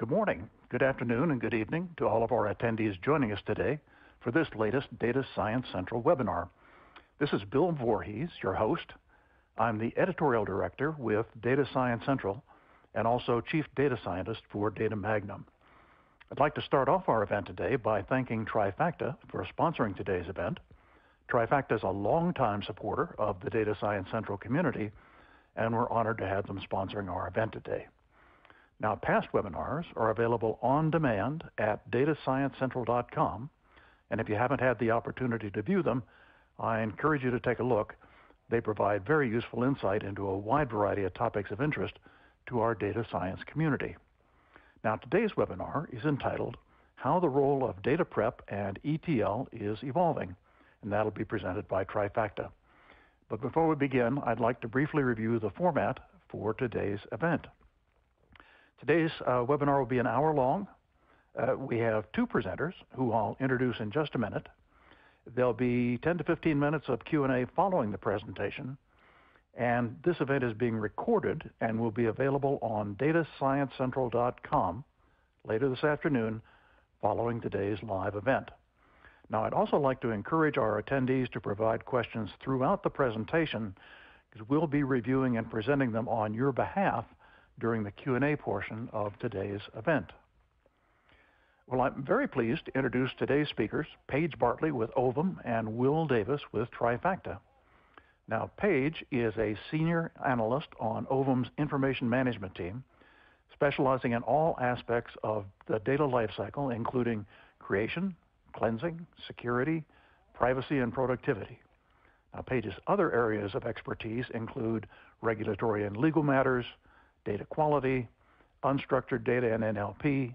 Good morning, good afternoon, and good evening to all of our attendees joining us today for this latest Data Science Central webinar. This is Bill Voorhees, your host. I'm the editorial director with Data Science Central and also chief data scientist for Data Magnum. I'd like to start off our event today by thanking Trifacta for sponsoring today's event. Trifacta is a longtime supporter of the Data Science Central community, and we're honored to have them sponsoring our event today. Now, past webinars are available on demand at datasciencecentral.com, and if you haven't had the opportunity to view them, I encourage you to take a look. They provide very useful insight into a wide variety of topics of interest to our data science community. Now, today's webinar is entitled, How the Role of Data Prep and ETL is Evolving, and that'll be presented by Trifacta. But before we begin, I'd like to briefly review the format for today's event. Today's webinar will be an hour long. We have two presenters who I'll introduce in just a minute. There'll be 10 to 15 minutes of Q&A following the presentation. And this event is being recorded and will be available on datasciencecentral.com later this afternoon following today's live event. Now, I'd also like to encourage our attendees to provide questions throughout the presentation because we'll be reviewing and presenting them on your behalf during the Q&A portion of today's event. Well, I'm very pleased to introduce today's speakers, Paige Bartley with Ovum and Will Davis with Trifacta. Now, Paige is a senior analyst on Ovum's information management team, specializing in all aspects of the data lifecycle, including creation, cleansing, security, privacy, and productivity. Now, Paige's other areas of expertise include regulatory and legal matters, data quality, unstructured data and NLP,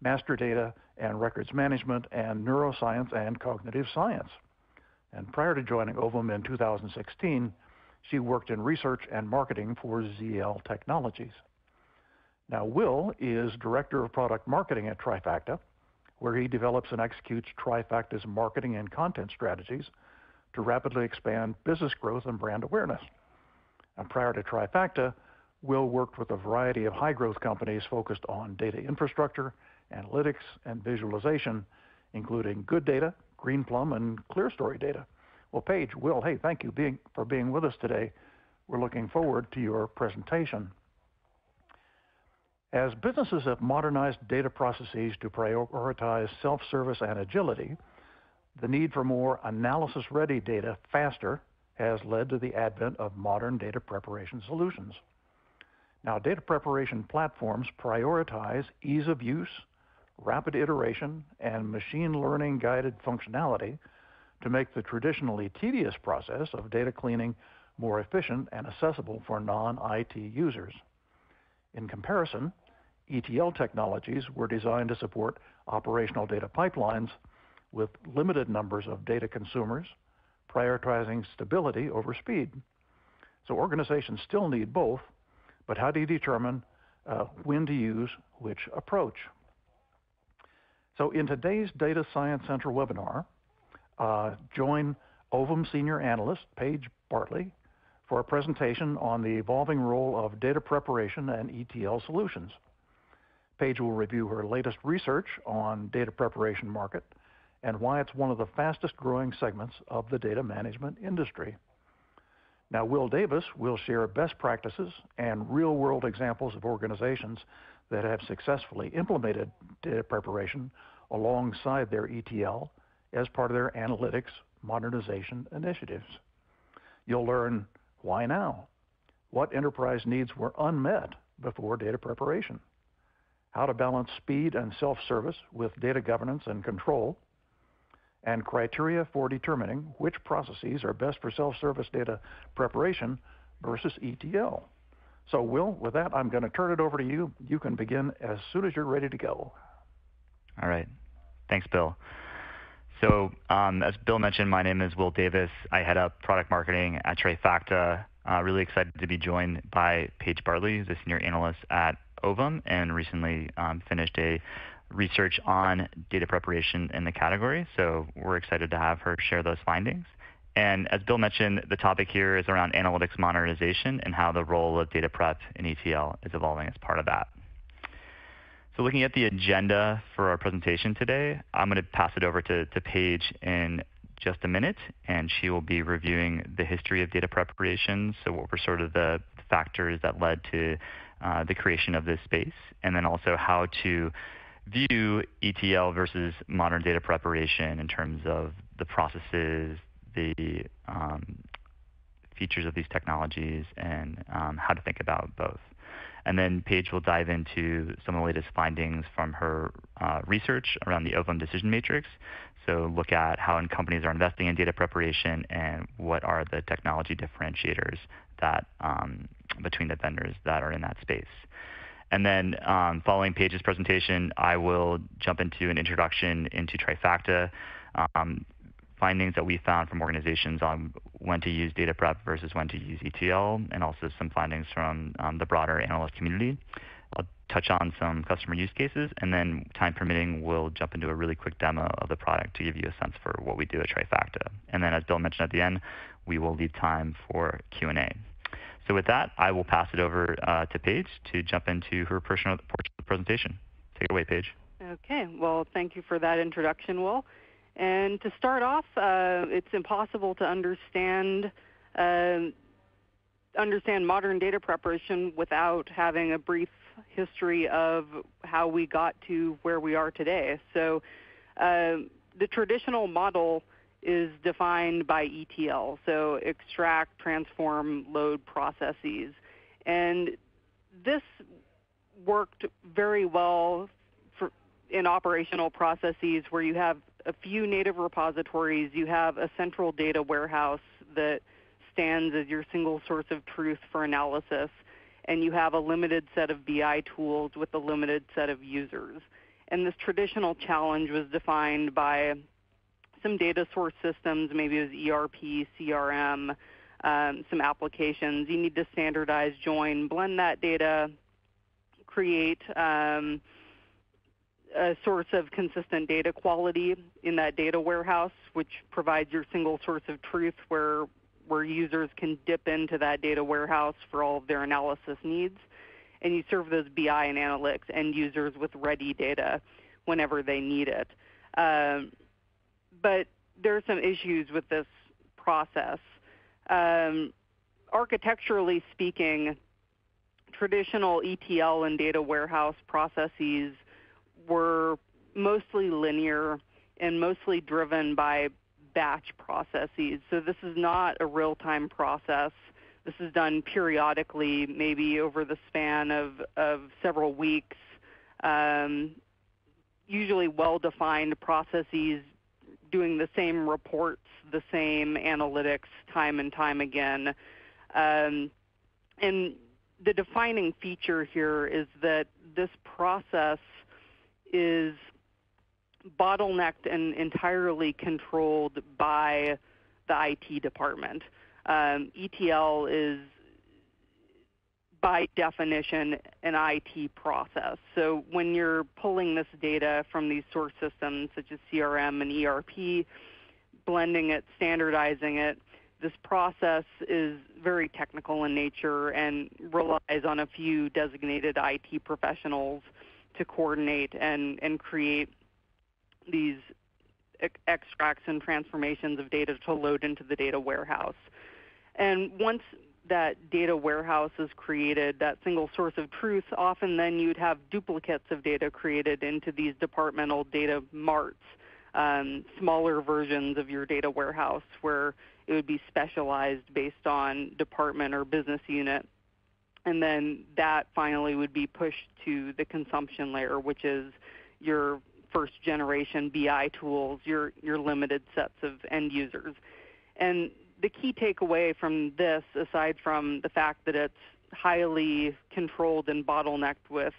master data and records management, and neuroscience and cognitive science. And prior to joining Ovum in 2016, she worked in research and marketing for ZL Technologies. Now, Will is Director of Product Marketing at Trifacta, where he develops and executes Trifacta's marketing and content strategies to rapidly expand business growth and brand awareness. And prior to Trifacta, Will worked with a variety of high-growth companies focused on data infrastructure, analytics, and visualization, including Good Data, Greenplum, and Clearstory Data. Well, Paige, Will, hey, thank you for being with us today. We're looking forward to your presentation. As businesses have modernized data processes to prioritize self-service and agility, the need for more analysis-ready data faster has led to the advent of modern data preparation solutions. Now, data preparation platforms prioritize ease of use, rapid iteration, and machine learning guided functionality to make the traditionally tedious process of data cleaning more efficient and accessible for non-IT users. In comparison, ETL technologies were designed to support operational data pipelines with limited numbers of data consumers, prioritizing stability over speed. So organizations still need both, but how do you determine when to use which approach? So in today's Data Science Central webinar, join Ovum Senior Analyst Paige Bartley for a presentation on the evolving role of data preparation and ETL solutions. Paige will review her latest research on data preparation market and why it's one of the fastest growing segments of the data management industry. Now, Will Davis will share best practices and real-world examples of organizations that have successfully implemented data preparation alongside their ETL as part of their analytics modernization initiatives. You'll learn why now, what enterprise needs were unmet before data preparation, how to balance speed and self-service with data governance and control, and criteria for determining which processes are best for self-service data preparation versus ETL. So, Will, with that, I'm going to turn it over to you. You can begin as soon as you're ready to go. All right. Thanks, Bill. So, as Bill mentioned, my name is Will Davis. I head up product marketing at Trifacta. Really excited to be joined by Paige Bartley, the senior analyst at Ovum, and recently finished a research on data preparation in the category. So we're excited to have her share those findings. And as Bill mentioned, the topic here is around analytics modernization and how the role of data prep and ETL is evolving as part of that. So looking at the agenda for our presentation today, I'm going to pass it over to Paige in just a minute, and she will be reviewing the history of data preparation, so what were sort of the factors that led to the creation of this space, and then also how to view ETL versus modern data preparation in terms of the processes, the features of these technologies, and how to think about both. And then Paige will dive into some of the latest findings from her research around the Ovum Decision Matrix. So look at how companies are investing in data preparation and what are the technology differentiators that between the vendors that are in that space. And then following Paige's presentation, I will jump into an introduction into Trifacta, findings that we found from organizations on when to use data prep versus when to use ETL, and also some findings from the broader analyst community. I'll touch on some customer use cases, and then time permitting, we'll jump into a really quick demo of the product to give you a sense for what we do at Trifacta. And then as Bill mentioned at the end, we will leave time for Q&A. So with that, I will pass it over to Paige to jump into her personal portion of the presentation. Take it away, Paige. Okay, well, thank you for that introduction, Will. And to start off, it's impossible to understand modern data preparation without having a brief history of how we got to where we are today. So the traditional model is defined by ETL, so extract, transform, load processes. And this worked very well in operational processes where you have a few native repositories, you have a central data warehouse that stands as your single source of truth for analysis, and you have a limited set of BI tools with a limited set of users. And this traditional challenge was defined by some data source systems, maybe it was ERP, CRM, some applications. You need to standardize, join, blend that data, create a source of consistent data quality in that data warehouse, which provides your single source of truth where users can dip into that data warehouse for all of their analysis needs. And you serve those BI and analytics end users with ready data whenever they need it. But there are some issues with this process. Architecturally speaking, traditional ETL and data warehouse processes were mostly linear and mostly driven by batch processes. So this is not a real-time process. This is done periodically, maybe over the span of several weeks. Usually well-defined processes doing the same reports, the same analytics time and time again. And the defining feature here is that this process is bottlenecked and entirely controlled by the IT department. ETL is, by definition, an IT process. So when you're pulling this data from these source systems, such as CRM and ERP, blending it, standardizing it, this process is very technical in nature and relies on a few designated IT professionals to coordinate and create these extracts and transformations of data to load into the data warehouse. And once that data warehouse is created, that single source of truth, often then you'd have duplicates of data created into these departmental data marts, smaller versions of your data warehouse where it would be specialized based on department or business unit. And then that finally would be pushed to the consumption layer, which is your first-generation BI tools, your limited sets of end users. And the key takeaway from this, aside from the fact that it's highly controlled and bottlenecked with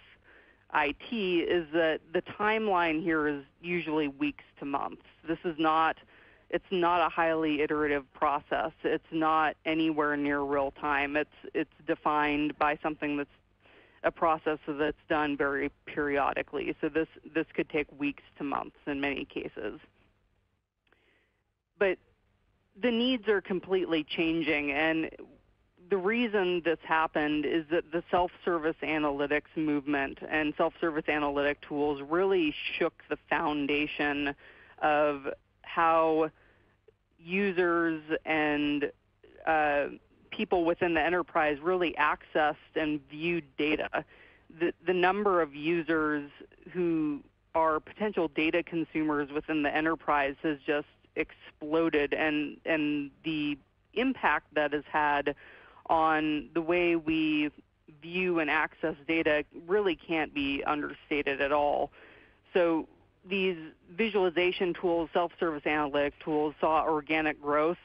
IT, is that the timeline here is usually weeks to months. This is not, it's not a highly iterative process. It's not anywhere near real time. It's defined by something that's a process that's done very periodically. So this could take weeks to months in many cases. But the needs are completely changing, and the reason this happened is that the self-service analytics movement and self-service analytic tools really shook the foundation of how users and people within the enterprise really accessed and viewed data. The number of users who are potential data consumers within the enterprise has just exploded, and the impact that has had on the way we view and access data really can't be understated at all. So these visualization tools, self-service analytic tools, saw organic growth.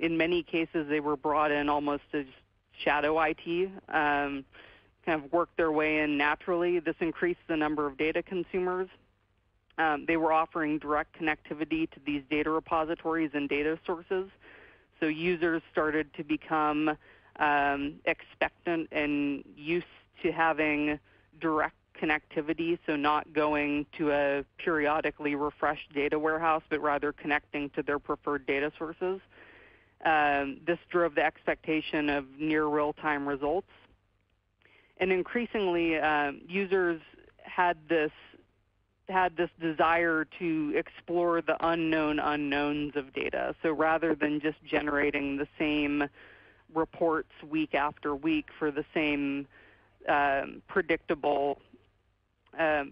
In many cases, they were brought in almost as shadow IT, kind of worked their way in naturally. This increased the number of data consumers. They were offering direct connectivity to these data repositories and data sources. So users started to become expectant and used to having direct connectivity, so not going to a periodically refreshed data warehouse, but rather connecting to their preferred data sources. This drove the expectation of near real-time results. And increasingly, users had this desire to explore the unknown unknowns of data. So rather than just generating the same reports week after week for the same predictable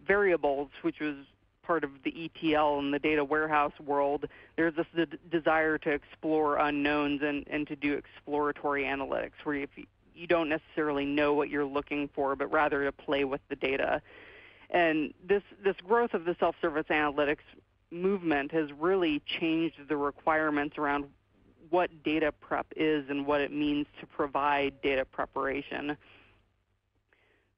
variables, which was part of the ETL and the data warehouse world, there's this desire to explore unknowns and to do exploratory analytics, where you don't necessarily know what you're looking for, but rather to play with the data. And this growth of the self-service analytics movement has really changed the requirements around what data prep is and what it means to provide data preparation.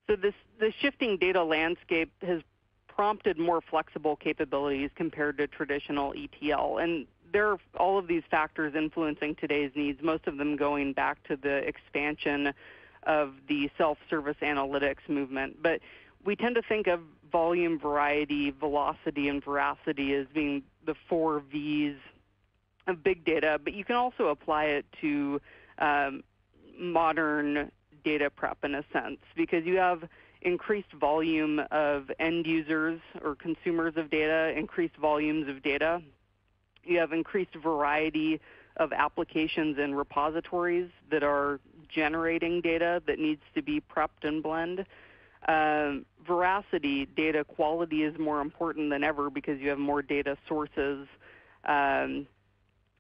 So the shifting data landscape has prompted more flexible capabilities compared to traditional ETL. And there are all of these factors influencing today's needs, most of them going back to the expansion of the self-service analytics movement. But we tend to think of volume, variety, velocity, and veracity as being the four V's of big data, but you can also apply it to modern data prep in a sense, because you have increased volume of end users or consumers of data, increased volumes of data. You have increased variety of applications and repositories that are generating data that needs to be prepped and blended. Veracity, data quality is more important than ever because you have more data sources. And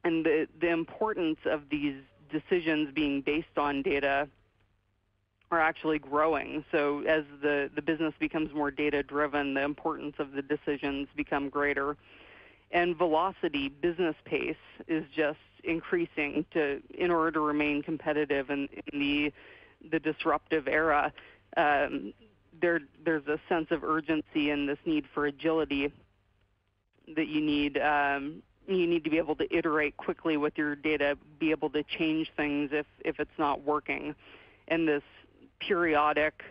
the importance of these decisions being based on data are actually growing. So as the business becomes more data-driven, the importance of the decisions become greater. And velocity, business pace, is just increasing in order to remain competitive in the disruptive era. There's a sense of urgency and this need for agility that you need to be able to iterate quickly with your data, be able to change things if it's not working. And this periodic,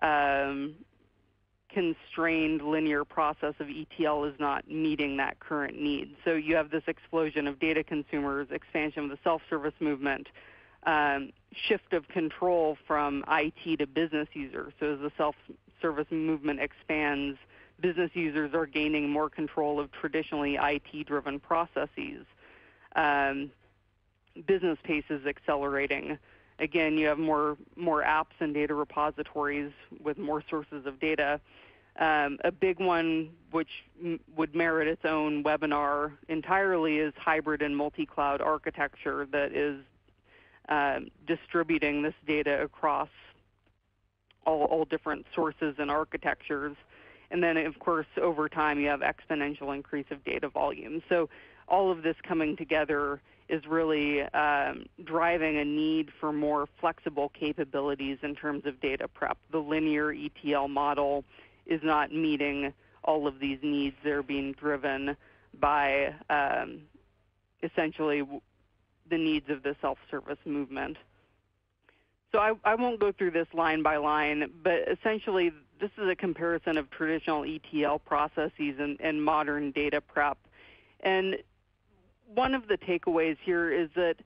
constrained linear process of ETL is not meeting that current need. So you have this explosion of data consumers, expansion of the self-service movement, shift of control from IT to business users. So as the self-service movement expands, business users are gaining more control of traditionally IT-driven processes. Business pace is accelerating. Again, you have more apps and data repositories with more sources of data. A big one, which would merit its own webinar entirely, is hybrid and multi-cloud architecture that is distributing this data across all different sources and architectures. And then, of course, over time, you have exponential increase of data volume. So all of this coming together is really driving a need for more flexible capabilities in terms of data prep. The linear ETL model is not meeting all of these needs. They're being driven by essentially the needs of the self-service movement. So I won't go through this line by line, but essentially this is a comparison of traditional ETL processes and modern data prep. And one of the takeaways here is that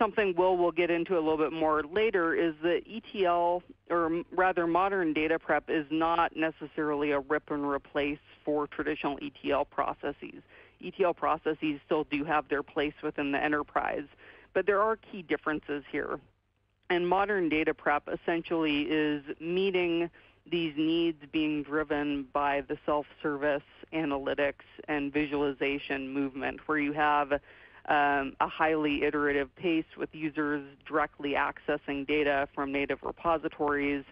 something we'll get into a little bit more later is that ETL, or rather modern data prep, is not necessarily a rip and replace for traditional ETL processes. ETL processes still do have their place within the enterprise, but there are key differences here. And modern data prep essentially is meeting these needs being driven by the self-service analytics and visualization movement, where you have a highly iterative pace with users directly accessing data from native repositories.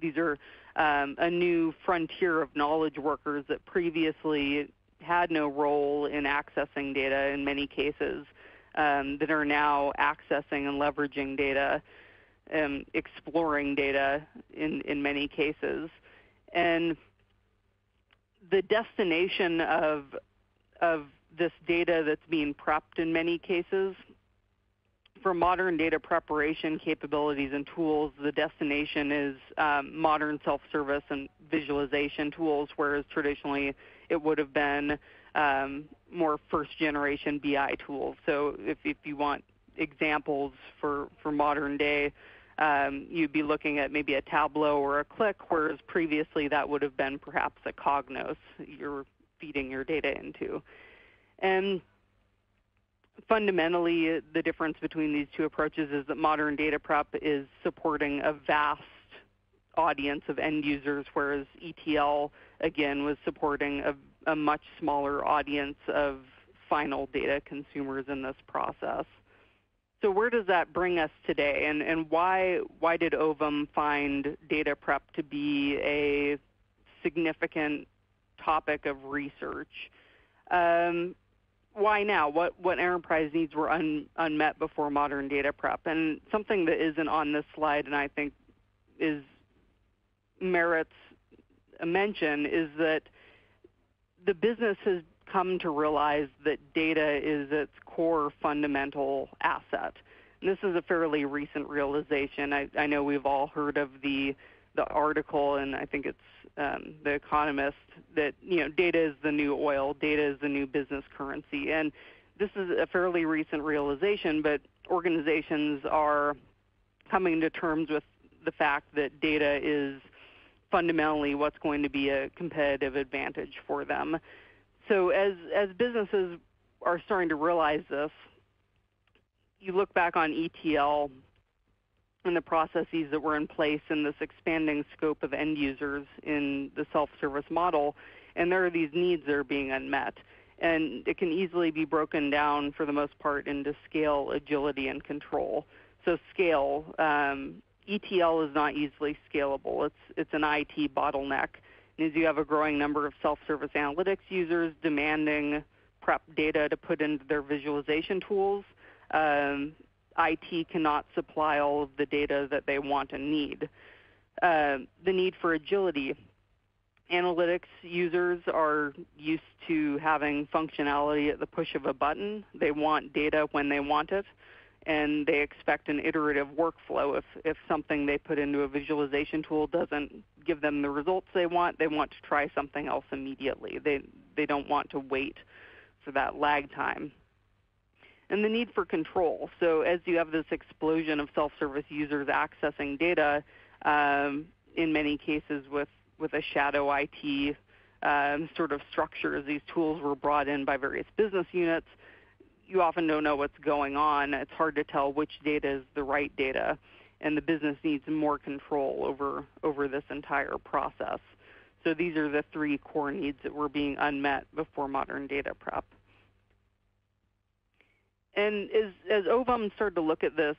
These are a new frontier of knowledge workers that previously had no role in accessing data in many cases, that are now accessing and leveraging data, exploring data in many cases. And the destination of this data that's being prepped in many cases, for modern data preparation capabilities and tools, the destination is modern self-service and visualization tools, whereas traditionally it would have been more first-generation BI tools. So if you want examples for modern day, you'd be looking at maybe a Tableau or a Qlik, whereas previously that would have been perhaps a Cognos you're feeding your data into. And fundamentally, the difference between these two approaches is that modern data prep is supporting a vast audience of end users, whereas ETL, again, was supporting a much smaller audience of final data consumers in this process. So where does that bring us today, and why did Ovum find data prep to be a significant topic of research? Why now? What enterprise needs were unmet before modern data prep? And something that isn't on this slide and I think merits a mention is that the business has come to realize that data is its core fundamental asset. And this is a fairly recent realization. I know we've all heard of the article, and I think it's the Economist, that data is the new oil, data is the new business currency. And this is a fairly recent realization, but organizations are coming to terms with the fact that data is fundamentally what's going to be a competitive advantage for them. So as businesses are starting to realize this, you look back on ETL and the processes that were in place in this expanding scope of end users in the self-service model, and there are these needs that are being unmet. And it can easily be broken down, for the most part, into scale, agility, and control. So scale, ETL is not easily scalable. It's an IT bottleneck. And as you have a growing number of self-service analytics users demanding prep data to put into their visualization tools, IT cannot supply all of the data that they want and need. The need for agility. Analytics users are used to having functionality at the push of a button. They want data when they want it, and they expect an iterative workflow. If something they put into a visualization tool doesn't give them the results they want to try something else immediately. They don't want to wait for that lag time. And the need for control. So as you have this explosion of self-service users accessing data, in many cases with a shadow IT sort of structure, as these tools were brought in by various business units, you often don't know what's going on. It's hard to tell which data is the right data, and the business needs more control over this entire process. So these are the three core needs that were being unmet before modern data prep. And as Ovum started to look at this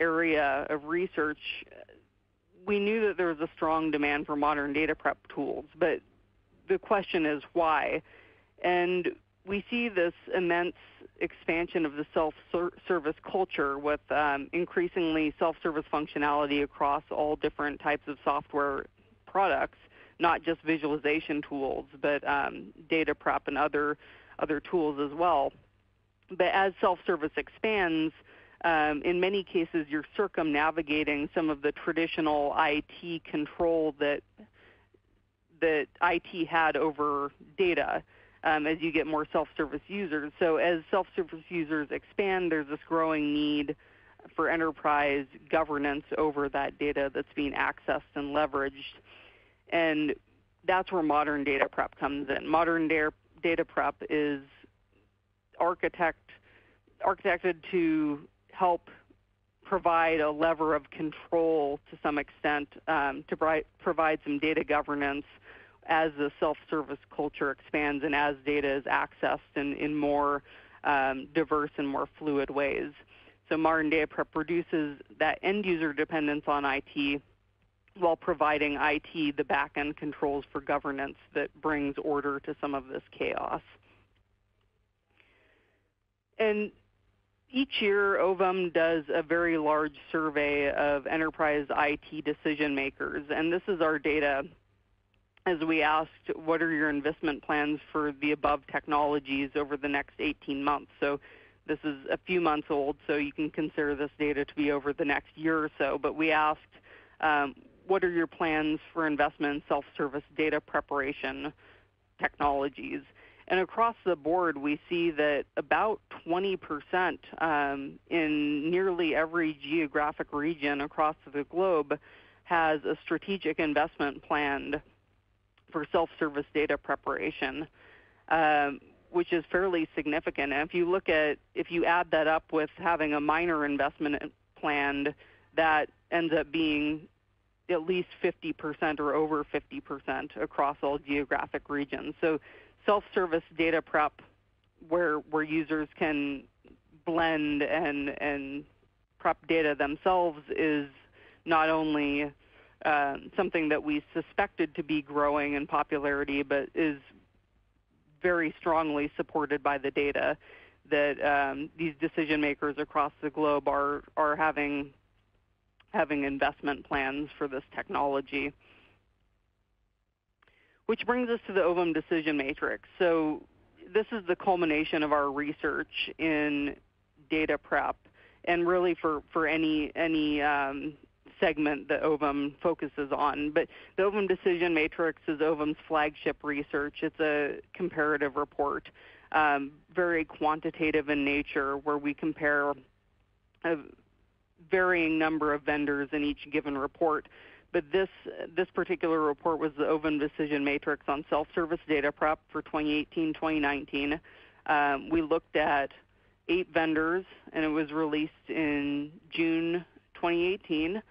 area of research, we knew that there was a strong demand for modern data prep tools, but the question is why? And we see this immense expansion of the self-service culture with increasingly self-service functionality across all different types of software products, not just visualization tools, but data prep and other tools as well. But as self-service expands, in many cases you're circumnavigating some of the traditional IT control that IT had over data. as you get more self-service users. So as self-service users expand, there's this growing need for enterprise governance over that data that's being accessed and leveraged. And that's where modern data prep comes in. Modern data prep is architected to help provide a lever of control to some extent, to provide some data governance as the self-service culture expands and as data is accessed in more diverse and more fluid ways. So modern data prep reduces that end-user dependence on IT while providing IT the back-end controls for governance that brings order to some of this chaos. And each year, Ovum does a very large survey of enterprise IT decision makers, and this is our data as we asked, what are your investment plans for the above technologies over the next 18 months? So this is a few months old, so you can consider this data to be over the next year or so, but we asked, what are your plans for investment in self-service data preparation technologies? And across the board, we see that about 20% in nearly every geographic region across the globe has a strategic investment planned for self-service data preparation, which is fairly significant. And if you add that up with having a minor investment planned, that ends up being at least 50% or over 50% across all geographic regions. So self-service data prep, where users can blend and prep data themselves, is not only something that we suspected to be growing in popularity, but is very strongly supported by the data that these decision makers across the globe are having investment plans for this technology. Which brings us to the Ovum Decision Matrix. So this is the culmination of our research in data prep, and really for any segment that Ovum focuses on. But the Ovum Decision Matrix is Ovum's flagship research. It's a comparative report, very quantitative in nature, where we compare a varying number of vendors in each given report. But this particular report was the Ovum Decision Matrix on self-service data prep for 2018-2019. We looked at 8 vendors, and it was released in June 2018.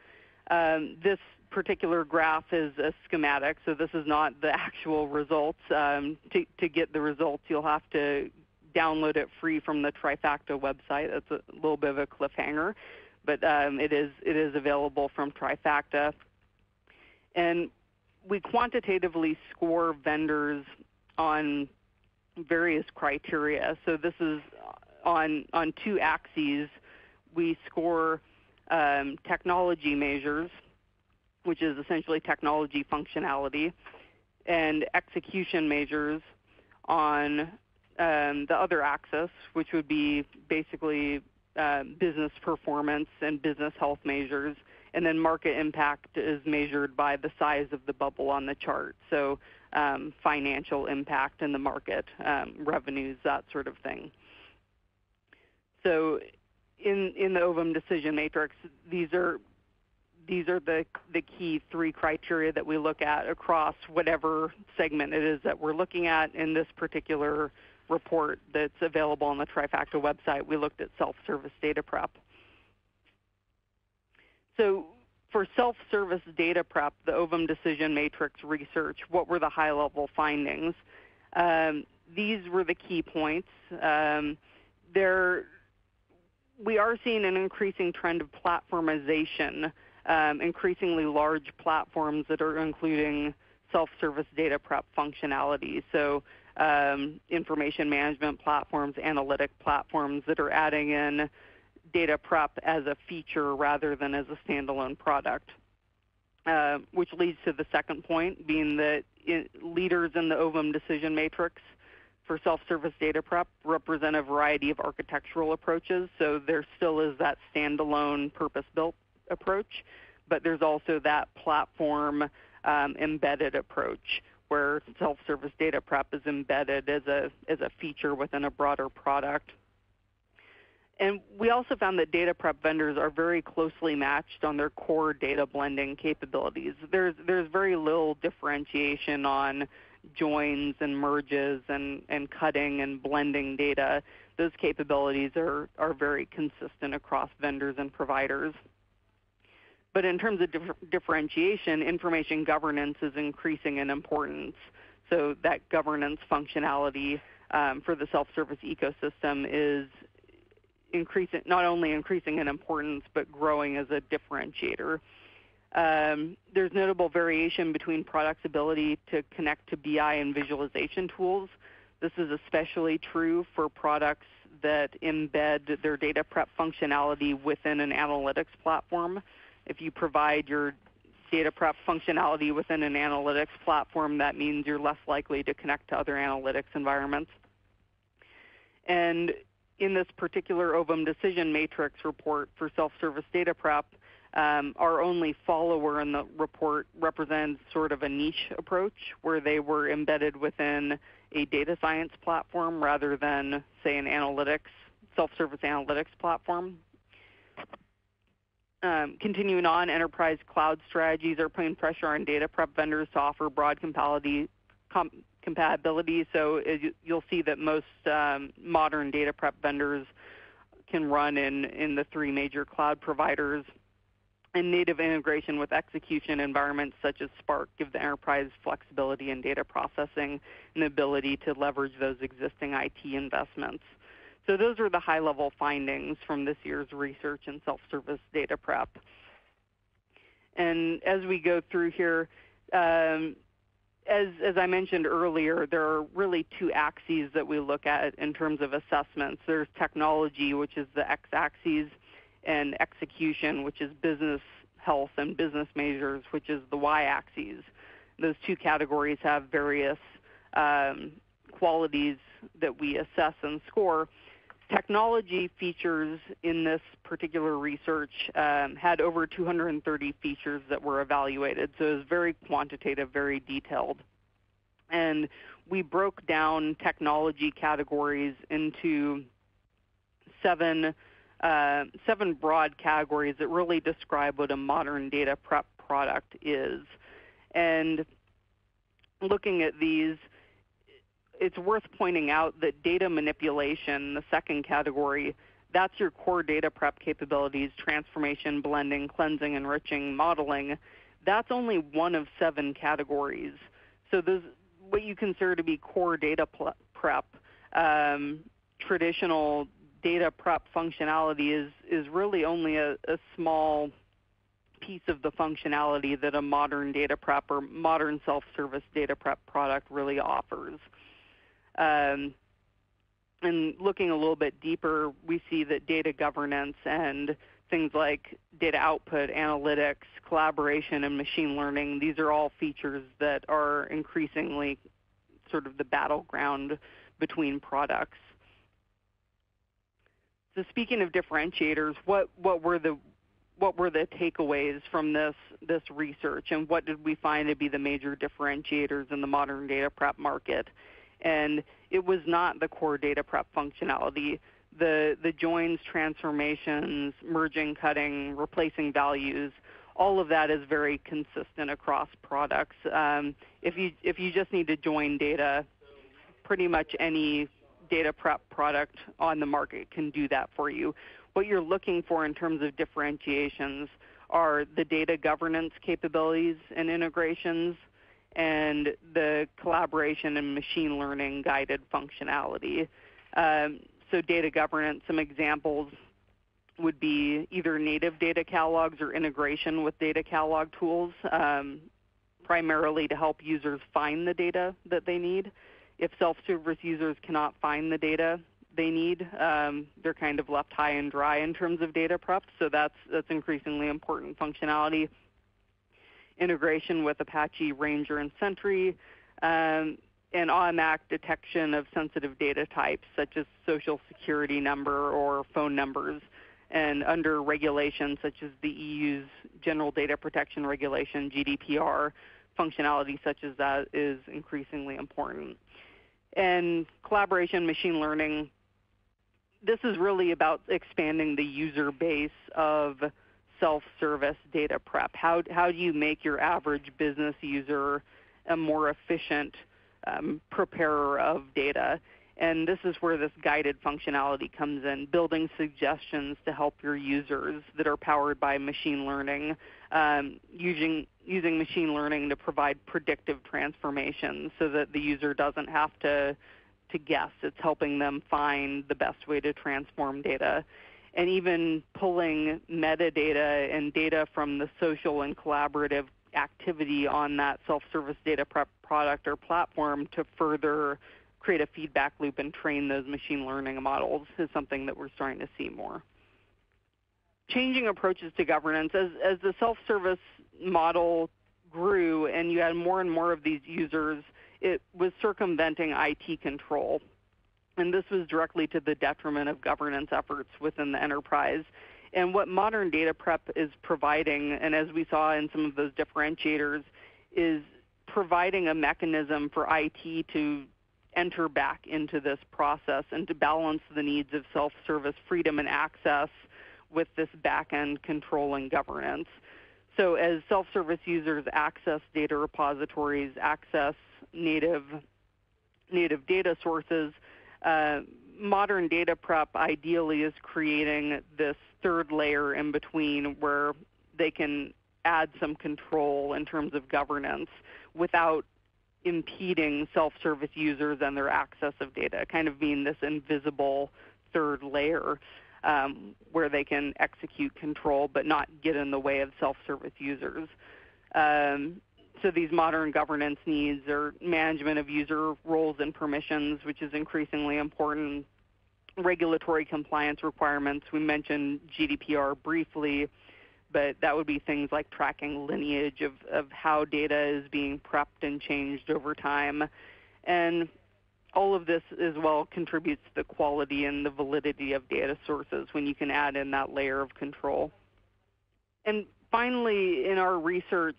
This particular graph is a schematic, so this is not the actual results. To get the results, you'll have to download it free from the Trifacta website. That's a little bit of a cliffhanger, but it is available from Trifacta. And we quantitatively score vendors on various criteria. So this is on 2 axes. We score technology measures, which is essentially technology functionality, and execution measures on the other axis, which would be basically business performance and business health measures. And then market impact is measured by the size of the bubble on the chart, so financial impact in the market, revenues, that sort of thing. So in the Ovum Decision Matrix, these are the key 3 criteria that we look at across whatever segment it is that we're looking at. In this particular report that's available on the Trifacta website, we looked at self-service data prep. So for self-service data prep, the Ovum Decision Matrix research, what were the high-level findings? These were the key points. We are seeing an increasing trend of platformization, increasingly large platforms that are including self-service data prep functionality. So information management platforms, analytic platforms that are adding in data prep as a feature rather than as a standalone product, which leads to the second point, being that leaders in the Ovum Decision Matrix for self-service data prep represent a variety of architectural approaches. So there still is that standalone purpose-built approach, but there's also that platform embedded approach, where self-service data prep is embedded as a feature within a broader product. And we also found that data prep vendors are very closely matched on their core data blending capabilities. There's very little differentiation on joins and merges and cutting and blending data. Those capabilities are very consistent across vendors and providers. But in terms of differentiation, information governance is increasing in importance. So that governance functionality for the self-service ecosystem is increasing, not only increasing in importance, but growing as a differentiator. There's notable variation between products' ability to connect to BI and visualization tools. This is especially true for products that embed their data prep functionality within an analytics platform. If you provide your data prep functionality within an analytics platform, that means you're less likely to connect to other analytics environments. And in this particular Ovum Decision Matrix report for self-service data prep, our only follower in the report represents sort of a niche approach where they were embedded within a data science platform rather than, say, an analytics, self-service analytics platform. Continuing on, enterprise cloud strategies are putting pressure on data prep vendors to offer broad compatibility. So you'll see that most modern data prep vendors can run in the three major cloud providers. And native integration with execution environments such as Spark give the enterprise flexibility in data processing and the ability to leverage those existing IT investments. So those are the high-level findings from this year's research in self-service data prep. And as we go through here, as I mentioned earlier, there are really two axes that we look at in terms of assessments. There's technology, which is the x-axis, and execution, which is business health, and business measures, which is the y-axis. Those two categories have various qualities that we assess and score. Technology features in this particular research had over 230 features that were evaluated, so it was very quantitative, very detailed. And we broke down technology categories into seven broad categories that really describe what a modern data prep product is. And looking at these, it's worth pointing out that data manipulation, the second category, that's your core data prep capabilities, transformation, blending, cleansing, enriching, modeling. That's only one of seven categories. So those, what you consider to be core data prep, traditional data prep functionality is really only a small piece of the functionality that a modern data prep or modern self-service data prep product really offers. And looking a little bit deeper, we see that data governance and things like data output, analytics, collaboration, and machine learning, these are all features that are increasingly sort of the battleground between products. So speaking of differentiators, what were the takeaways from this research, and what did we find to be the major differentiators in the modern data prep market? And it was not the core data prep functionality. The joins, transformations, merging, cutting, replacing values, all of that is very consistent across products. If you just need to join data, pretty much any data prep product on the market can do that for you. What you're looking for in terms of differentiations are the data governance capabilities and integrations and the collaboration and machine learning guided functionality. So data governance, some examples would be either native data catalogs or integration with data catalog tools, primarily to help users find the data that they need. If self-service users cannot find the data they need, they're kind of left high and dry in terms of data prep, so that's increasingly important functionality. Integration with Apache Ranger and Sentry, and automatic detection of sensitive data types, such as social security number or phone numbers. And under regulations such as the EU's General Data Protection Regulation, GDPR, functionality such as that is increasingly important. And collaboration, machine learning, this is really about expanding the user base of self-service data prep. How do you make your average business user a more efficient preparer of data? And this is where this guided functionality comes in, building suggestions to help your users that are powered by machine learning, using machine learning to provide predictive transformations so that the user doesn't have to guess. It's helping them find the best way to transform data. And even pulling metadata and data from the social and collaborative activity on that self-service data prep product or platform to further create a feedback loop and train those machine learning models is something that we're starting to see more. Changing approaches to governance. As the self-service model grew and you had more and more of these users, it was circumventing IT control. And this was directly to the detriment of governance efforts within the enterprise. And what modern data prep is providing, and as we saw in some of those differentiators, is providing a mechanism for IT to enter back into this process and to balance the needs of self-service freedom and access with this back-end control and governance. So as self-service users access data repositories, access native data sources, modern data prep ideally is creating this third layer in between where they can add some control in terms of governance without impeding self-service users and their access of data, kind of being this invisible third layer where they can execute control but not get in the way of self-service users. So these modern governance needs are management of user roles and permissions, which is increasingly important, regulatory compliance requirements. We mentioned GDPR briefly, but that would be things like tracking lineage of how data is being prepped and changed over time. And all of this as well contributes to the quality and the validity of data sources when you can add in that layer of control. And finally, in our research,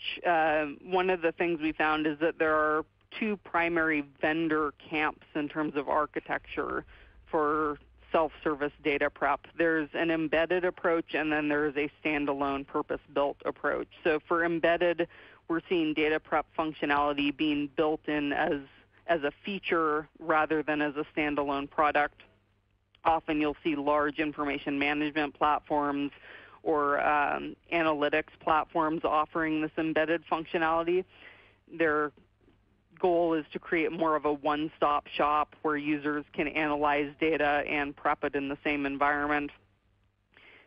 one of the things we found is that there are two primary vendor camps in terms of architecture for self-service data prep. There's an embedded approach, and then there's a standalone purpose-built approach. So for embedded, we're seeing data prep functionality being built in as a feature rather than as a standalone product. Often you'll see large information management platforms or analytics platforms offering this embedded functionality. Their goal is to create more of a one-stop shop where users can analyze data and prep it in the same environment.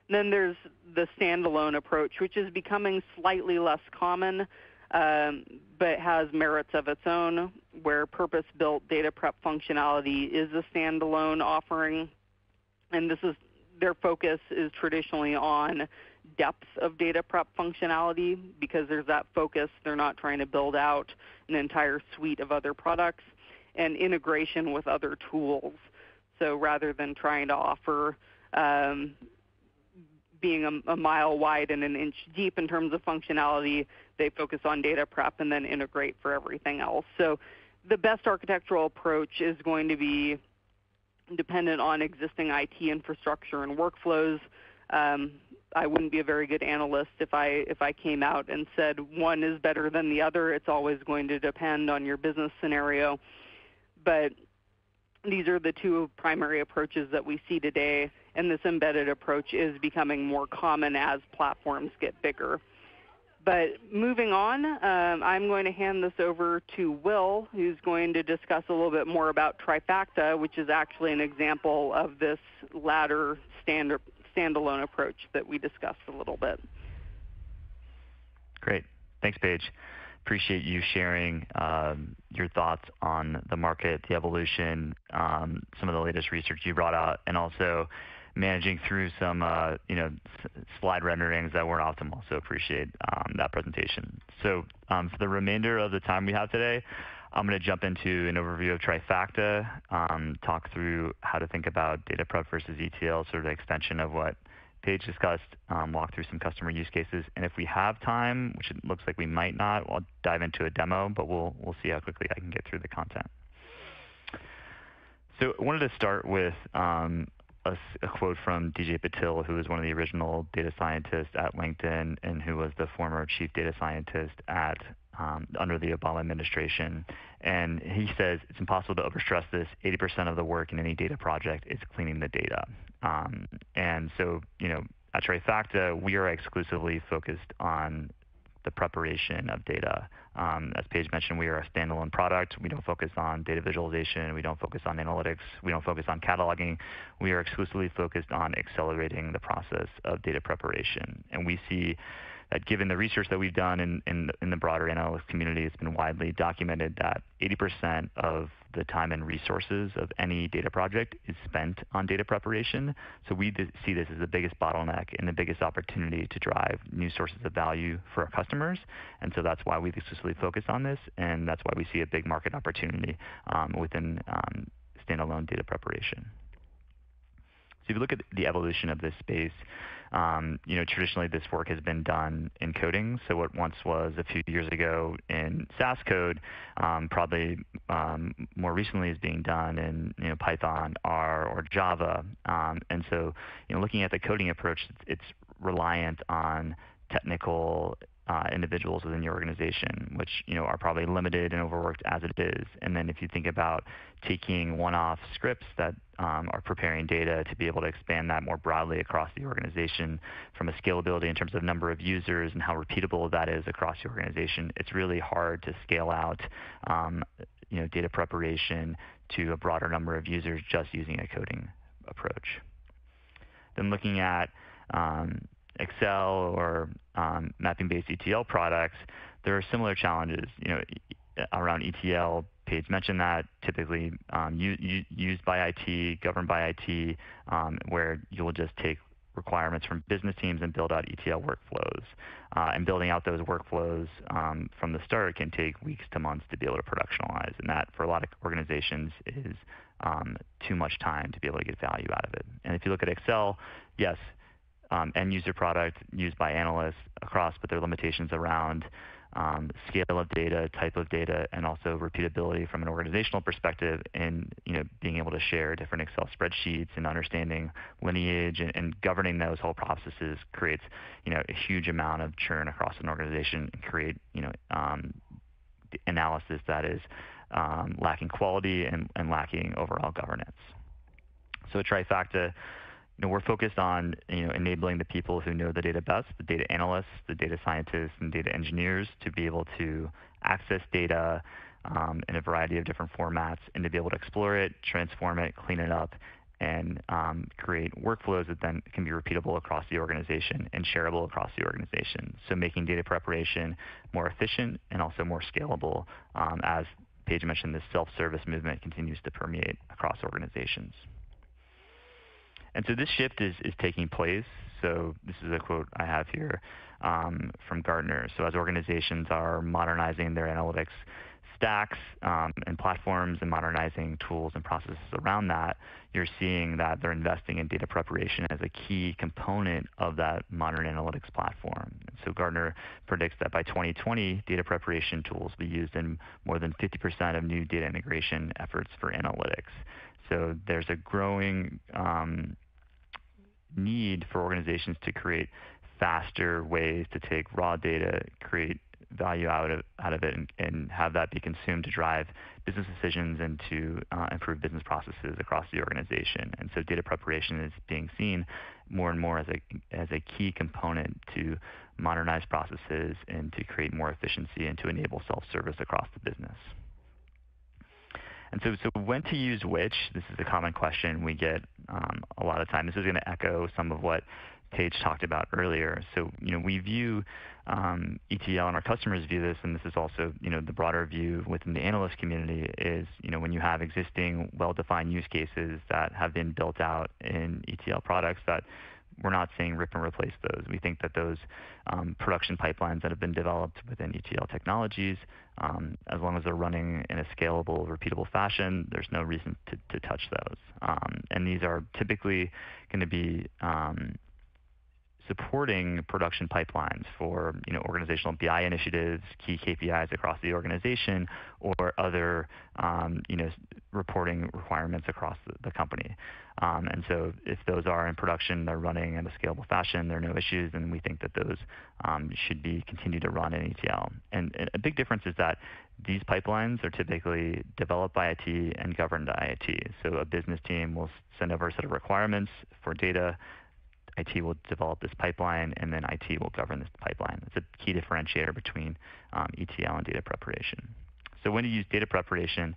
And then there's the standalone approach, which is becoming slightly less common, but has merits of its own, where purpose-built data prep functionality is a standalone offering, and this is their focus is traditionally on depth of data prep functionality because there's that focus. They're not trying to build out an entire suite of other products and integration with other tools. So rather than trying to offer being a mile wide and an inch deep in terms of functionality, they focus on data prep and then integrate for everything else. So the best architectural approach is going to be dependent on existing IT infrastructure and workflows. I wouldn't be a very good analyst if I came out and said one is better than the other. It's always going to depend on your business scenario. But these are the two primary approaches that we see today, and this embedded approach is becoming more common as platforms get bigger. But moving on, I'm going to hand this over to Will, who's going to discuss a little bit more about Trifacta, which is actually an example of this latter standalone approach that we discussed a little bit. Great. Thanks, Paige. Appreciate you sharing your thoughts on the market, the evolution, some of the latest research you brought out, and also managing through some slide renderings that weren't optimal, so appreciate that presentation. So for the remainder of the time we have today, I'm going to jump into an overview of Trifacta, talk through how to think about data prep versus ETL, sort of extension of what Paige discussed, walk through some customer use cases. And if we have time, which it looks like we might not, I'll dive into a demo, but we'll see how quickly I can get through the content. So I wanted to start with a quote from DJ Patil, who was one of the original data scientists at LinkedIn and who was the former chief data scientist at under the Obama administration. And he says, it's impossible to overstress this. 80% of the work in any data project is cleaning the data. And so, you know, at Tre Facta, we are exclusively focused on the preparation of data. As Paige mentioned, we are a standalone product. We don't focus on data visualization. We don't focus on analytics. We don't focus on cataloging. We are exclusively focused on accelerating the process of data preparation. And we see that given the research that we've done in the broader analyst community, it's been widely documented that 80% of the time and resources of any data project is spent on data preparation. So we see this as the biggest bottleneck and the biggest opportunity to drive new sources of value for our customers. And so that's why we've exclusively focused on this, and that's why we see a big market opportunity within standalone data preparation. So if you look at the evolution of this space, you know, traditionally this work has been done in coding. So what once was a few years ago in SAS code, probably more recently is being done in, you know, Python, R, or Java. And so, you know, looking at the coding approach, it's reliant on technical individuals within your organization, which, you know, are probably limited and overworked as it is. And then if you think about taking one-off scripts that are preparing data to be able to expand that more broadly across the organization from a scalability in terms of number of users and how repeatable that is across the organization, it's really hard to scale out you know, data preparation to a broader number of users just using a coding approach. Then looking at Excel or mapping-based ETL products, there are similar challenges. You know, around ETL, Paige mentioned that, typically used by IT, governed by IT, where you will just take requirements from business teams and build out ETL workflows. And building out those workflows from the start can take weeks to months to be able to productionalize. And that, for a lot of organizations, is too much time to be able to get value out of it. And if you look at Excel, yes, end user product used by analysts across, but there are limitations around scale of data, type of data, and also repeatability from an organizational perspective, and, you know, being able to share different Excel spreadsheets and understanding lineage and governing those whole processes creates, you know, a huge amount of churn across an organization and create, you know, analysis that is lacking quality and lacking overall governance. So at Tre Facta, you know, we're focused on, you know, enabling the people who know the data best, the data analysts, the data scientists, and data engineers, to be able to access data in a variety of different formats and to be able to explore it, transform it, clean it up, and create workflows that then can be repeatable across the organization and shareable across the organization. So making data preparation more efficient and also more scalable as Paige mentioned, this self-service movement continues to permeate across organizations. And so this shift is taking place. So this is a quote I have here from Gartner. So as organizations are modernizing their analytics stacks and platforms and modernizing tools and processes around that, you're seeing that they're investing in data preparation as a key component of that modern analytics platform. So Gartner predicts that by 2020, data preparation tools will be used in more than 50% of new data integration efforts for analytics. So there's a growing need for organizations to create faster ways to take raw data, create value out of it, and have that be consumed to drive business decisions and to improve business processes across the organization. And so data preparation is being seen more and more as a key component to modernize processes and to create more efficiency and to enable self-service across the business. And so when to use which, this is a common question we get a lot of time. This is going to echo some of what Paige talked about earlier. So, you know, we view ETL, and our customers view this, and this is also, you know, the broader view within the analyst community is, you know, when you have existing well-defined use cases that have been built out in ETL products, that we're not saying rip and replace those. We think that those production pipelines that have been developed within ETL technologies, as long as they're running in a scalable, repeatable fashion, there's no reason to touch those. And these are typically going to be supporting production pipelines for organizational BI initiatives, key KPIs across the organization, or other reporting requirements across the company. And so if those are in production, they're running in a scalable fashion, there are no issues, and we think that those should be continued to run in ETL. And a big difference is that these pipelines are typically developed by IT and governed by IT. So a business team will send over a set of requirements for data, IT will develop this pipeline, and then IT will govern this pipeline. It's a key differentiator between ETL and data preparation. So when you use data preparation,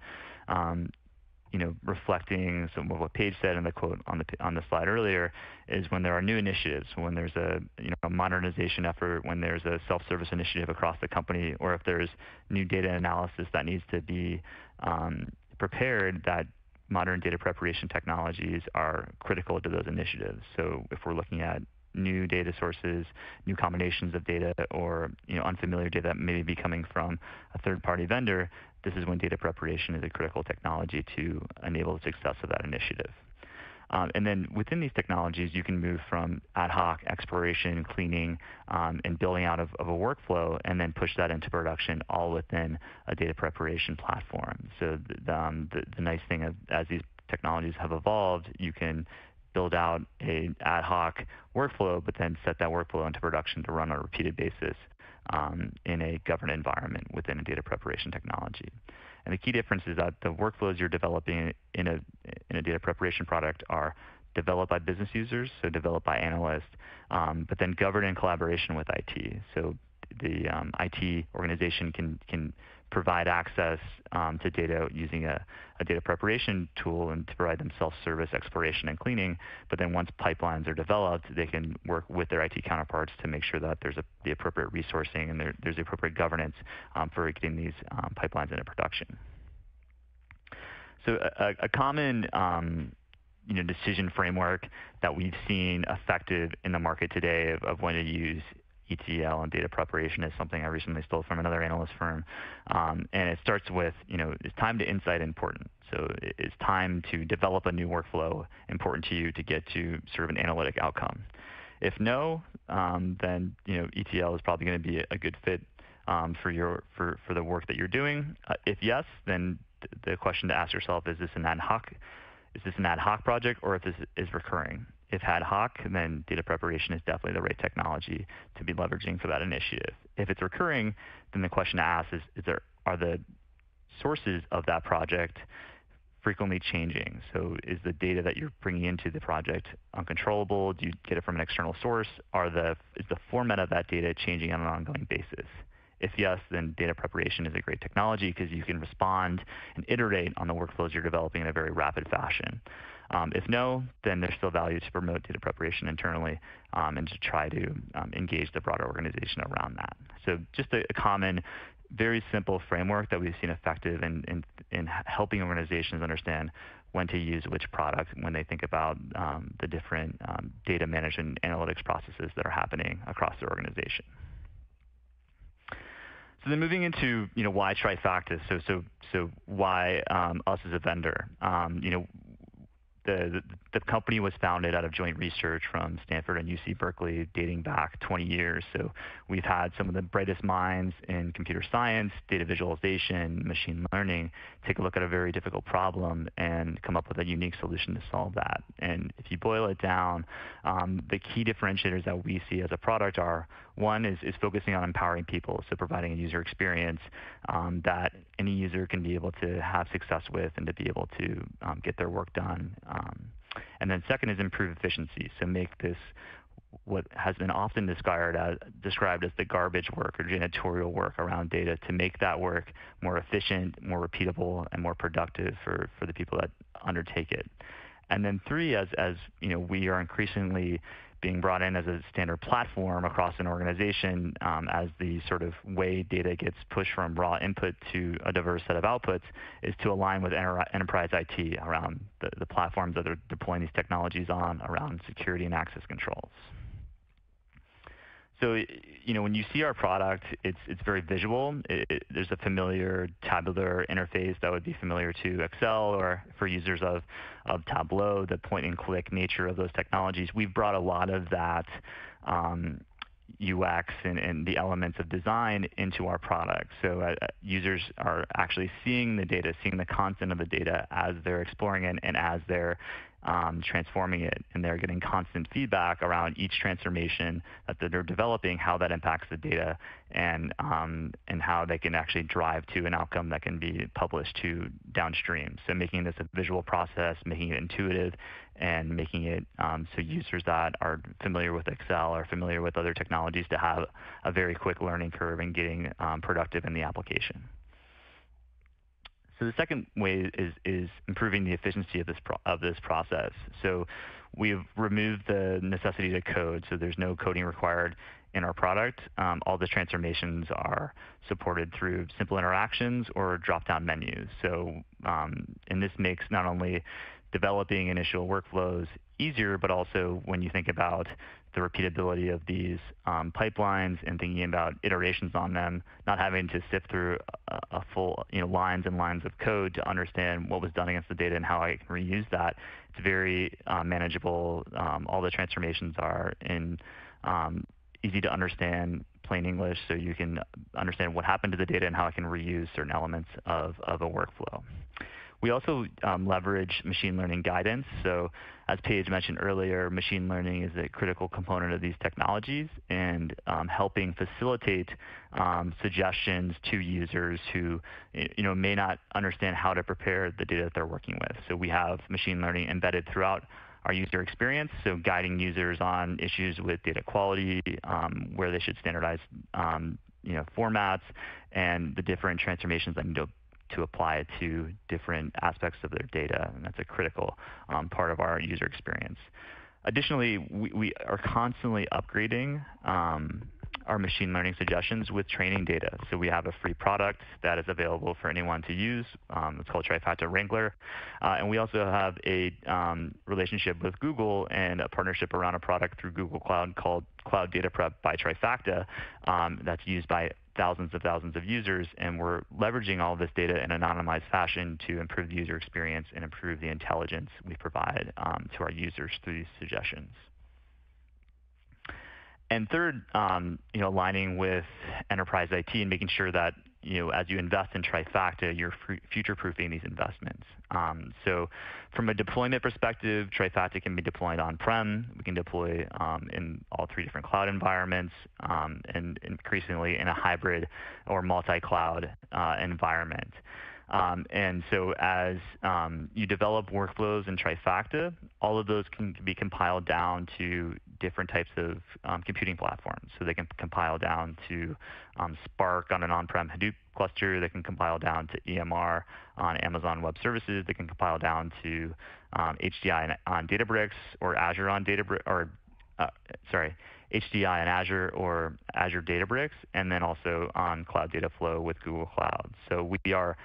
reflecting some of what Paige said in the quote on the slide earlier, is when there are new initiatives, when there's a modernization effort, when there's a self-service initiative across the company, or if there's new data analysis that needs to be prepared, that modern data preparation technologies are critical to those initiatives. So if we're looking at new data sources, new combinations of data, or unfamiliar data that may be coming from a third-party vendor, this is when data preparation is a critical technology to enable the success of that initiative. And then within these technologies, you can move from ad hoc exploration, cleaning, and building out of a workflow, and then push that into production all within a data preparation platform. So the nice thing of, as these technologies have evolved, you can build out an ad hoc workflow, but then set that workflow into production to run on a repeated basis in a governed environment within a data preparation technology. And the key difference is that the workflows you're developing in a data preparation product are developed by business users, so developed by analysts, but then governed in collaboration with IT. So the IT organization can provide access to data using a data preparation tool and to provide them self-service exploration and cleaning. But then once pipelines are developed, they can work with their IT counterparts to make sure that there's the appropriate resourcing and there's the appropriate governance for getting these pipelines into production. So a common decision framework that we've seen effective in the market today of when to use ETL and data preparation is something I recently stole from another analyst firm, and it starts with, is time to insight important? So is time to develop a new workflow important to you to get to sort of an analytic outcome? If no, then ETL is probably going to be a good fit for the work that you're doing. If yes, then the question to ask yourself is this an ad hoc project, or if this is recurring? If ad hoc, then data preparation is definitely the right technology to be leveraging for that initiative. If it's recurring, then the question to ask are the sources of that project frequently changing? So is the data that you're bringing into the project uncontrollable? Do you get it from an external source? Is the format of that data changing on an ongoing basis? If yes, then data preparation is a great technology because you can respond and iterate on the workflows you're developing in a very rapid fashion. If no, then there's still value to promote data preparation internally and to try to engage the broader organization around that. So just a common, very simple framework that we've seen effective in helping organizations understand when to use which product when they think about the different data management analytics processes that are happening across their organization. So then moving into, why Trifacta? So why us as a vendor? The company was founded out of joint research from Stanford and UC Berkeley dating back 20 years. So we've had some of the brightest minds in computer science, data visualization, machine learning, take a look at a very difficult problem and come up with a unique solution to solve that. And if you boil it down, the key differentiators that we see as a product are, one is focusing on empowering people, so providing a user experience that any user can be able to have success with and to be able to get their work done. And then second is improve efficiency, so make this what has been often described as the garbage work or janitorial work around data, to make that work more efficient, more repeatable, and more productive for the people that undertake it. And then three, as we are increasingly being brought in as a standard platform across an organization as the sort of way data gets pushed from raw input to a diverse set of outputs, is to align with enterprise IT around the platforms that are deploying these technologies on, around security and access controls. So, you know, when you see our product, it's very visual. There's a familiar tabular interface that would be familiar to Excel, or for users of Tableau, the point-and-click nature of those technologies. We've brought a lot of that UX and the elements of design into our product. So users are actually seeing the data, seeing the content of the data as they're exploring it and as they're transforming it, and they're getting constant feedback around each transformation that they're developing, how that impacts the data, and how they can actually drive to an outcome that can be published to downstream. So making this a visual process, making it intuitive, and making it so users that are familiar with Excel or familiar with other technologies to have a very quick learning curve and getting productive in the application. So the second way is improving the efficiency of this process. So we've removed the necessity to code, so there's no coding required in our product. All the transformations are supported through simple interactions or drop-down menus. So and this makes not only developing initial workflows easier, but also when you think about the repeatability of these pipelines and thinking about iterations on them, not having to sift through a full, lines and lines of code to understand what was done against the data and how I can reuse that. It's very manageable. All the transformations are in easy to understand plain English, so you can understand what happened to the data and how I can reuse certain elements of a workflow. We also leverage machine learning guidance. So as Paige mentioned earlier, machine learning is a critical component of these technologies, and helping facilitate suggestions to users who may not understand how to prepare the data that they're working with. So we have machine learning embedded throughout our user experience, so guiding users on issues with data quality, where they should standardize formats, and the different transformations that need to apply it to different aspects of their data, and that's a critical part of our user experience. Additionally, we are constantly upgrading our machine learning suggestions with training data. So we have a free product that is available for anyone to use. It's called Trifecta Wrangler. And we also have a relationship with Google and a partnership around a product through Google Cloud called Cloud Data Prep by Trifecta that's used by thousands of users, and we're leveraging all this data in an anonymized fashion to improve the user experience and improve the intelligence we provide to our users through these suggestions. And third, aligning with enterprise IT and making sure that as you invest in Trifecta, you're future-proofing these investments. So from a deployment perspective, Trifecta can be deployed on-prem. We can deploy in all three different cloud environments, and increasingly in a hybrid or multi-cloud environment. And so as you develop workflows in Trifecta, all of those can be compiled down to different types of computing platforms. So they can compile down to Spark on an on-prem Hadoop cluster. They can compile down to EMR on Amazon Web Services. They can compile down to HDI on Databricks or Azure on Databricks, or HDI on Azure or Azure Databricks, and then also on Cloud Dataflow with Google Cloud. So we are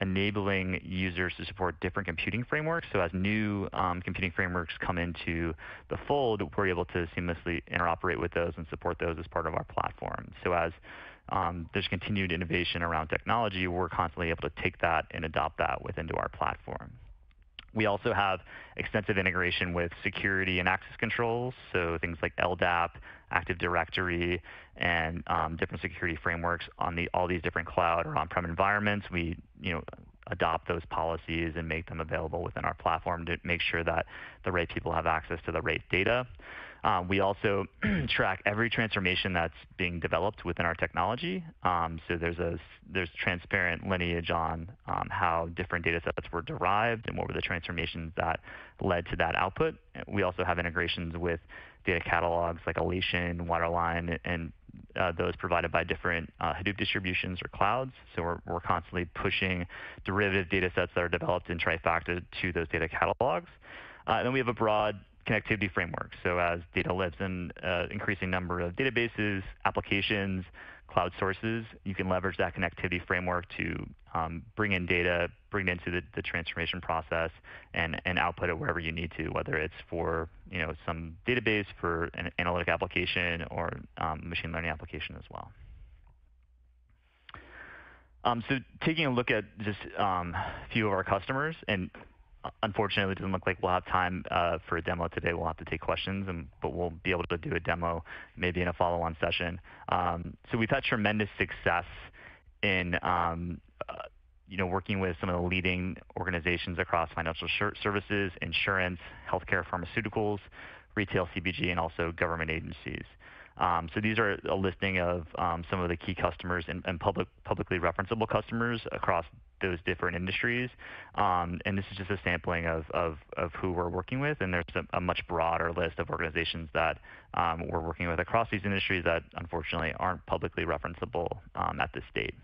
enabling users to support different computing frameworks. So as new computing frameworks come into the fold, we're able to seamlessly interoperate with those and support those as part of our platform. So as there's continued innovation around technology, we're constantly able to take that and adopt that within our platform. We also have extensive integration with security and access controls, so things like LDAP, Active Directory, and different security frameworks on all these different cloud or on-prem environments. We adopt those policies and make them available within our platform to make sure that the right people have access to the right data. We also track every transformation that's being developed within our technology. So there's transparent lineage on how different data sets were derived and what were the transformations that led to that output. We also have integrations with data catalogs like Alation, Waterline, and those provided by different Hadoop distributions or clouds. So we're constantly pushing derivative data sets that are developed in Trifecta to those data catalogs. And then we have a broad connectivity framework. So as data lives in an increasing number of databases, applications, cloud sources, you can leverage that connectivity framework to bring in data, bring it into the transformation process, and output it wherever you need to, whether it's for some database, for an analytic application, or machine learning application as well. So taking a look at just a few of our customers, and unfortunately, it doesn't look like we'll have time for a demo today. We'll have to take questions, but we'll be able to do a demo maybe in a follow-on session. So we've had tremendous success in working with some of the leading organizations across financial services, insurance, healthcare, pharmaceuticals, retail, CPG, and also government agencies. So these are a listing of some of the key customers and publicly referenceable customers across those different industries. And this is just a sampling of who we're working with. And there's a much broader list of organizations that we're working with across these industries that unfortunately aren't publicly referenceable at this stage.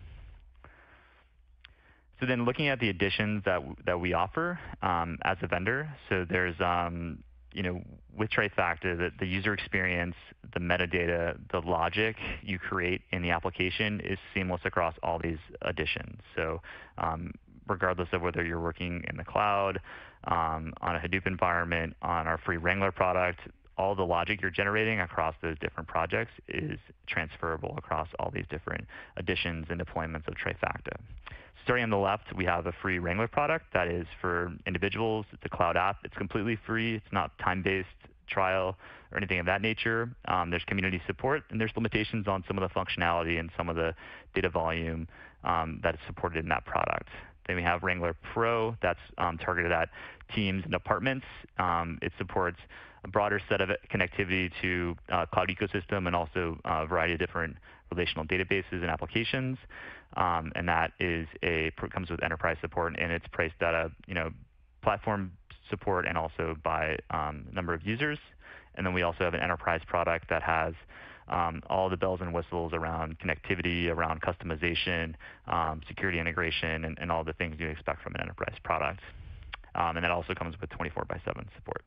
So then looking at the additions that we offer as a vendor, so there's with Trifacta, the user experience, the metadata, the logic you create in the application is seamless across all these additions. So regardless of whether you're working in the cloud, on a Hadoop environment, on our free Wrangler product, all the logic you're generating across those different projects is transferable across all these different additions and deployments of Trifacta. Starting on the left, we have a free Wrangler product that is for individuals. It's a cloud app. It's completely free. It's not time-based trial or anything of that nature. There's community support, and there's limitations on some of the functionality and some of the data volume that is supported in that product. Then we have Wrangler Pro that's targeted at teams and departments. It supports a broader set of connectivity to cloud ecosystem and also a variety of different relational databases and applications, and that is comes with enterprise support, and it's priced at a platform support and also by number of users. And then we also have an enterprise product that has all the bells and whistles around connectivity, around customization, security integration, and all the things you expect from an enterprise product, and that also comes with 24/7 support.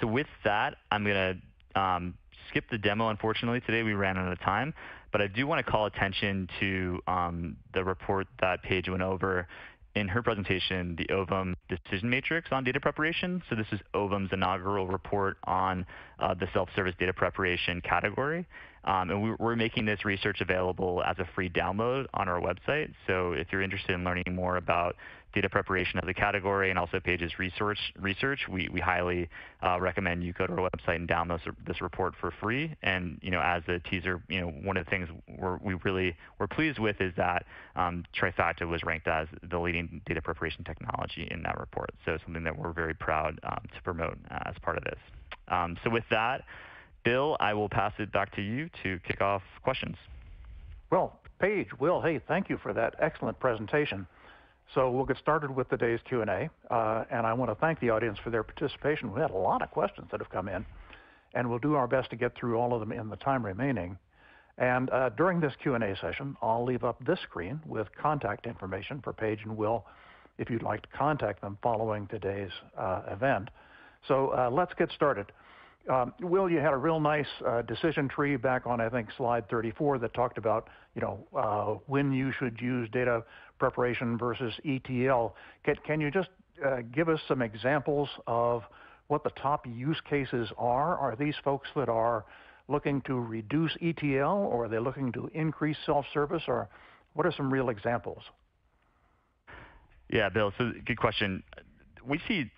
So with that, I'm going to skip the demo. Unfortunately, today we ran out of time, but I do want to call attention to the report that Paige went over in her presentation, the Ovum Decision Matrix on data preparation. So this is Ovum's inaugural report on the self-service data preparation category. And we're making this research available as a free download on our website. So if you're interested in learning more about data preparation as a category and also Paige's research, we highly recommend you go to our website and download this report for free. And as a teaser, one of the things we're pleased with is that Trifacta was ranked as the leading data preparation technology in that report. So something that we're very proud to promote as part of this. So with that, Bill, I will pass it back to you to kick off questions. Well, Paige, Will, hey, thank you for that excellent presentation. So we'll get started with today's Q&A, and I want to thank the audience for their participation. We had a lot of questions that have come in, and we'll do our best to get through all of them in the time remaining. And during this Q&A session, I'll leave up this screen with contact information for Paige and Will if you'd like to contact them following today's event. So let's get started. Will, you had a real nice decision tree back on, I think, slide 34 that talked about, when you should use data preparation versus ETL. Can you just give us some examples of what the top use cases are? Are these folks that are looking to reduce ETL, or are they looking to increase self-service, or what are some real examples? Yeah, Bill, so good question. We see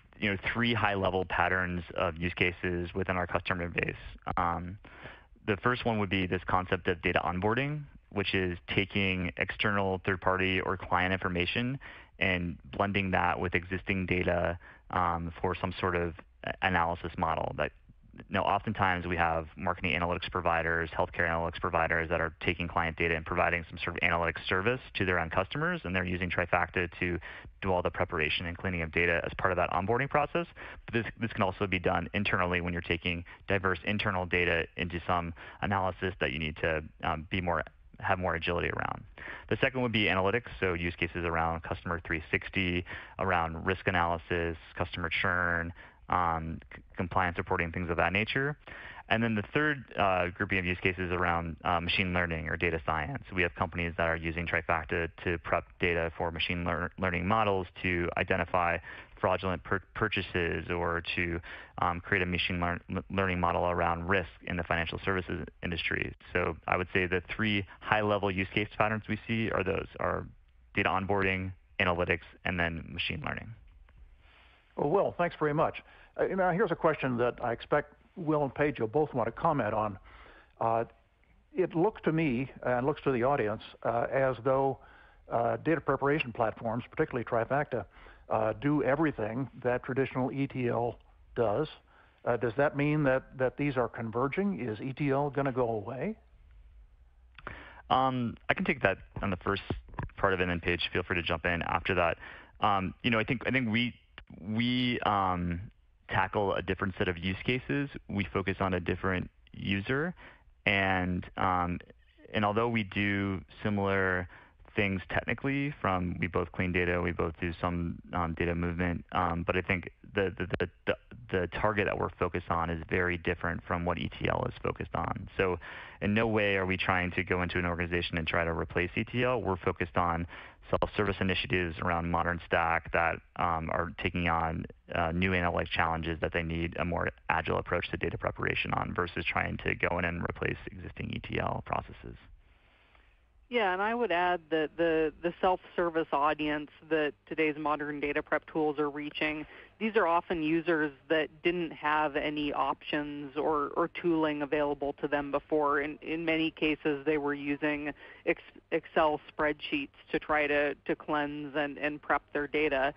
three high-level patterns of use cases within our customer base. The first one would be this concept of data onboarding, which is taking external third-party or client information and blending that with existing data for some sort of analysis model. That oftentimes we have marketing analytics providers, healthcare analytics providers that are taking client data and providing some sort of analytics service to their own customers, and they're using Trifacta to do all the preparation and cleaning of data as part of that onboarding process. But this can also be done internally when you're taking diverse internal data into some analysis that you need to have more agility around. The second would be analytics, so use cases around Customer 360, around risk analysis, customer churn, compliance reporting, things of that nature. And then the third grouping of use cases around machine learning or data science. We have companies that are using Trifacta to prep data for machine learning models to identify fraudulent purchases or to create a machine learning model around risk in the financial services industry. So I would say the three high-level use case patterns we see are those, are data onboarding, analytics, and then machine learning. Well, Will, thanks very much. Now, here's a question that I expect Will and Paige will both want to comment on. It looks to me, and looks to the audience, as though data preparation platforms, particularly Trifacta, do everything that traditional ETL does. Does that mean that these are converging? Is ETL going to go away? I can take that on the first part of it, and then Paige, feel free to jump in after that. I think we tackle a different set of use cases. We focus on a different user, and although we do similar things technically, from we both clean data, we both do some data movement, but I think the target that we're focused on is very different from what ETL is focused on. So in no way are we trying to go into an organization and try to replace ETL. We're focused on self-service initiatives around modern stack that are taking on new analytic challenges that they need a more agile approach to data preparation on, versus trying to go in and replace existing ETL processes. Yeah, and I would add that the self-service audience that today's modern data prep tools are reaching, these are often users that didn't have any options or tooling available to them before. In many cases, they were using Excel spreadsheets to try to cleanse and prep their data.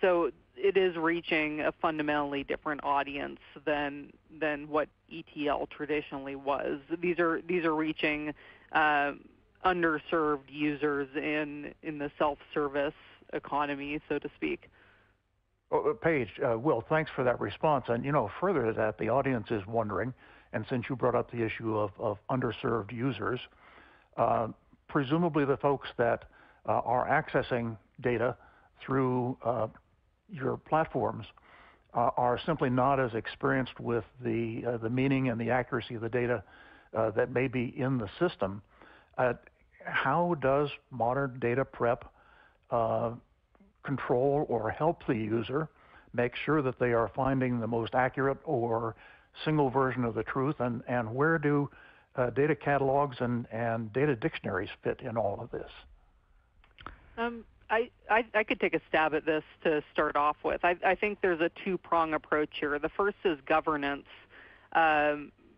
So it is reaching a fundamentally different audience than what ETL traditionally was. These are reaching underserved users in the self-service economy, so to speak. Oh, Paige, Will, thanks for that response. And further to that, the audience is wondering, and since you brought up the issue of underserved users, presumably the folks that are accessing data through your platforms are simply not as experienced with the meaning and the accuracy of the data that may be in the system. How does modern data prep control or help the user make sure that they are finding the most accurate or single version of the truth, and where do data catalogs and data dictionaries fit in all of this? I could take a stab at this to start off with. I think there's a two-prong approach here. The first is governance.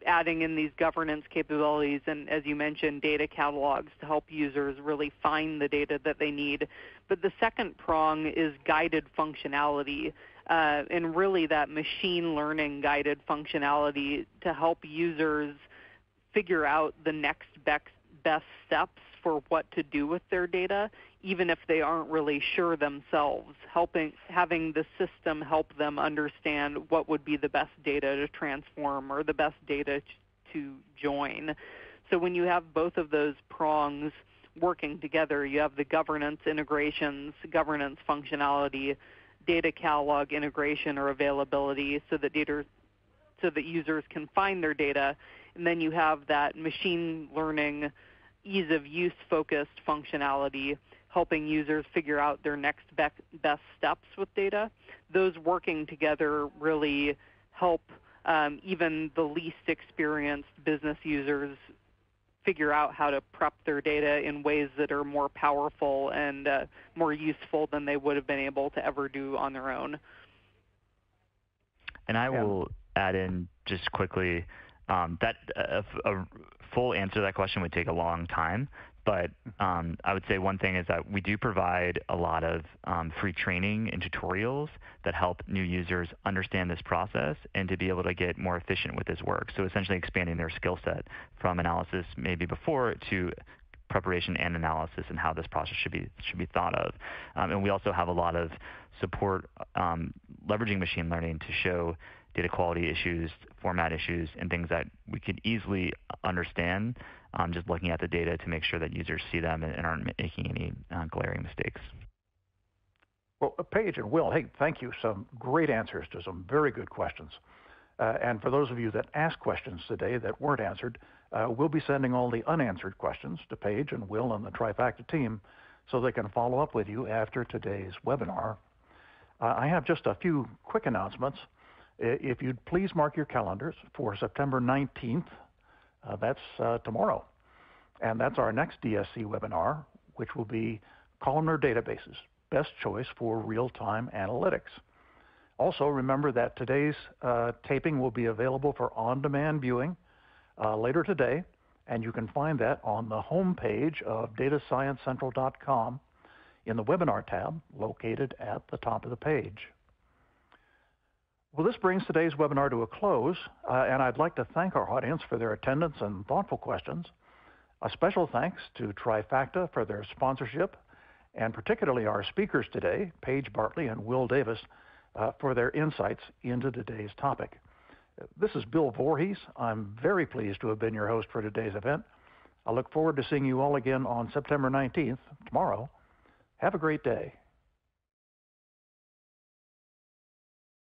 Adding in these governance capabilities and, as you mentioned, data catalogs to help users really find the data that they need. But the second prong is guided functionality, and really that machine learning guided functionality to help users figure out the next best steps for what to do with their data, even if they aren't really sure themselves, having the system help them understand what would be the best data to transform or the best data to join. So when you have both of those prongs working together, you have the governance integrations, governance functionality, data catalog integration or availability so that users can find their data, and then you have that machine learning ease of use focused functionality, helping users figure out their next best steps with data. Those working together really help even the least experienced business users figure out how to prep their data in ways that are more powerful and more useful than they would have been able to ever do on their own. And I will add in just quickly, that a full answer to that question would take a long time. But I would say one thing is that we do provide a lot of free training and tutorials that help new users understand this process and to be able to get more efficient with this work. So essentially expanding their skill set from analysis maybe before to preparation and analysis, and how this process should be thought of. And we also have a lot of support leveraging machine learning to show data quality issues, format issues, and things that we could easily understand just looking at the data to make sure that users see them and aren't making any glaring mistakes. Well, Paige and Will, hey, thank you. Some great answers to some very good questions. And for those of you that asked questions today that weren't answered, we'll be sending all the unanswered questions to Paige and Will and the Trifacta team so they can follow up with you after today's webinar. I have just a few quick announcements. If you'd please mark your calendars for September 19th, that's tomorrow. And that's our next DSC webinar, which will be Columnar Databases, Best Choice for Real-Time Analytics. Also, remember that today's taping will be available for on-demand viewing later today, and you can find that on the homepage of datasciencecentral.com in the webinar tab located at the top of the page. Well, this brings today's webinar to a close, and I'd like to thank our audience for their attendance and thoughtful questions. A special thanks to Trifacta for their sponsorship, and particularly our speakers today, Paige Bartley and Will Davis, for their insights into today's topic. This is Bill Voorhees. I'm very pleased to have been your host for today's event. I look forward to seeing you all again on September 19th, tomorrow. Have a great day.